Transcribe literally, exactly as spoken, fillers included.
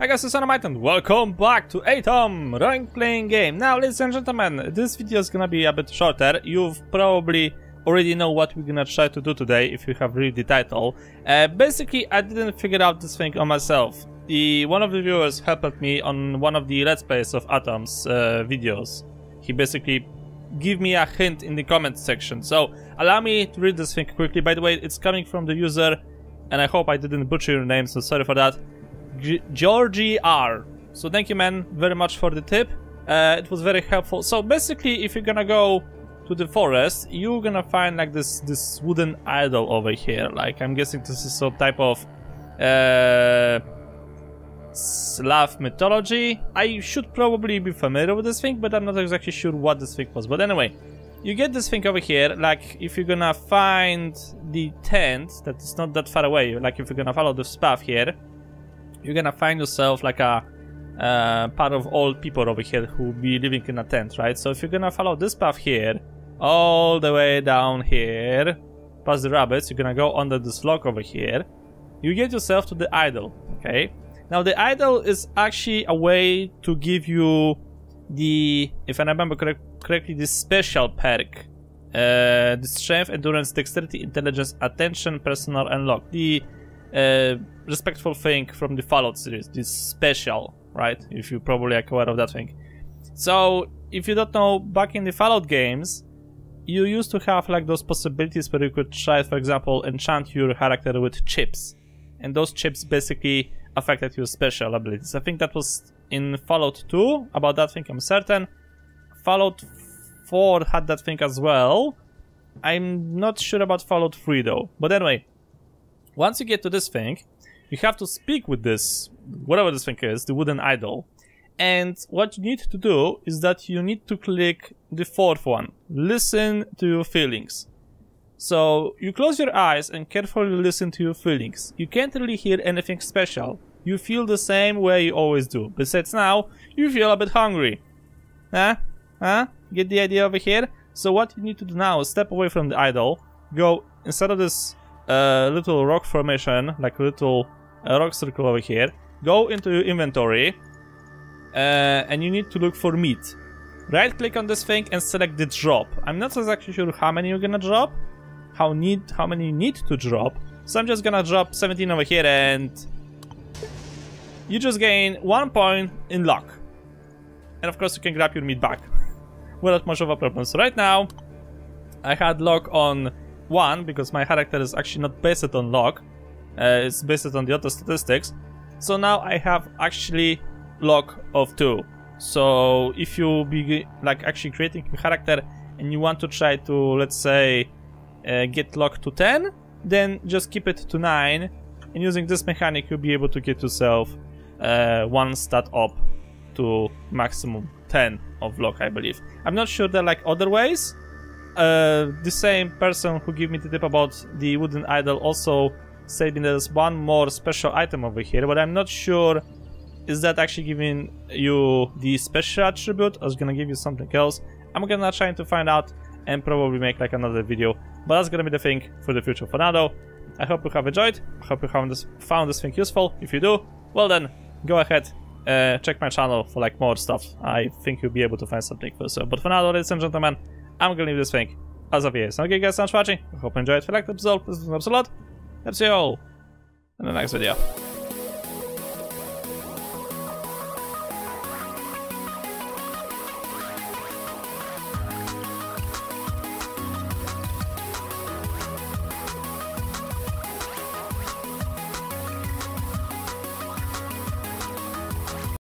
Hi guys, it's Atom and welcome back to Atom Rank playing game. Now, ladies and gentlemen, this video is gonna be a bit shorter. You've probably already know what we're gonna try to do today if you have read the title. Uh, basically, I didn't figure out this thing on myself. The one of the viewers helped me on one of the Let's Plays of Atom's uh, videos. He basically gave me a hint in the comment section. So, allow me to read this thing quickly. By the way, it's coming from the user, and I hope I didn't butcher your name, so sorry for that. Georgie R. So thank you, man, very much for the tip. Uh, it was very helpful. So basically, if you're gonna go to the forest, you're gonna find like this this wooden idol over here. Like, I'm guessing this is some type of uh, Slav mythology. I should probably be familiar with this thing, but I'm not exactly sure what this thing was. But anyway, you get this thing over here. Like, if you're gonna find the tent that is not that far away, like if you're gonna follow this path here, you're gonna find yourself like a uh, part of old people over here who be living in a tent, right? So if you're gonna follow this path here, all the way down here, past the rabbits, you're gonna go under this log over here, you get yourself to the idol, okay? Now the idol is actually a way to give you the, if I remember correct, correctly, the special perk. Uh, the strength, endurance, dexterity, intelligence, attention, personal, and luck. The Uh, respectful thing from the Fallout series, this special, right? If you probably are aware of that thing. So, if you don't know, back in the Fallout games, you used to have like those possibilities where you could try, for example, enchant your character with chips, and those chips basically affected your special abilities. I think that was in Fallout two. About that thing, I'm certain. Fallout four had that thing as well. I'm not sure about Fallout three though. But anyway. Once you get to this thing, you have to speak with this, whatever this thing is, the wooden idol. And what you need to do is that you need to click the fourth one. Listen to your feelings. So you close your eyes and carefully listen to your feelings. You can't really hear anything special. You feel the same way you always do. Besides now, you feel a bit hungry. Huh? Huh? Get the idea over here? So what you need to do now is step away from the idol, go instead of this Uh, little rock formation, like little uh, rock circle over here. Go into your inventory, uh, and you need to look for meat. Right click on this thing and select the drop. I'm not exactly sure how many you're gonna drop, how need, how many you need to drop. So I'm just gonna drop seventeen over here, and you just gain one point in luck. And of course you can grab your meat back without much of a problem. So right now, I had luck on one, because my character is actually not based on luck, uh, it's based on the other statistics. So now I have actually luck of two. So if you be like actually creating your character and you want to try to, let's say, uh, get luck to ten, then just keep it to nine, and using this mechanic you'll be able to get yourself uh, one stat up to maximum ten of luck, I believe. I'm not sure there are like other ways. Uh, the same person who gave me the tip about the wooden idol also said me there's one more special item over here, but I'm not sure is that actually giving you the special attribute or is gonna give you something else. I'm gonna try to find out and probably make like another video, but that's gonna be the thing for the future. For now though, I hope you have enjoyed, I hope you found this, found this thing useful. If you do, well then, go ahead, uh, check my channel for like more stuff. I think you'll be able to find something closer. But for now though, ladies and gentlemen, I'm gonna leave this thing as of here. So thank you guys so much for watching. I hope you enjoyed. If you liked the episode, please subscribe a lot. I'll see you all in the next video.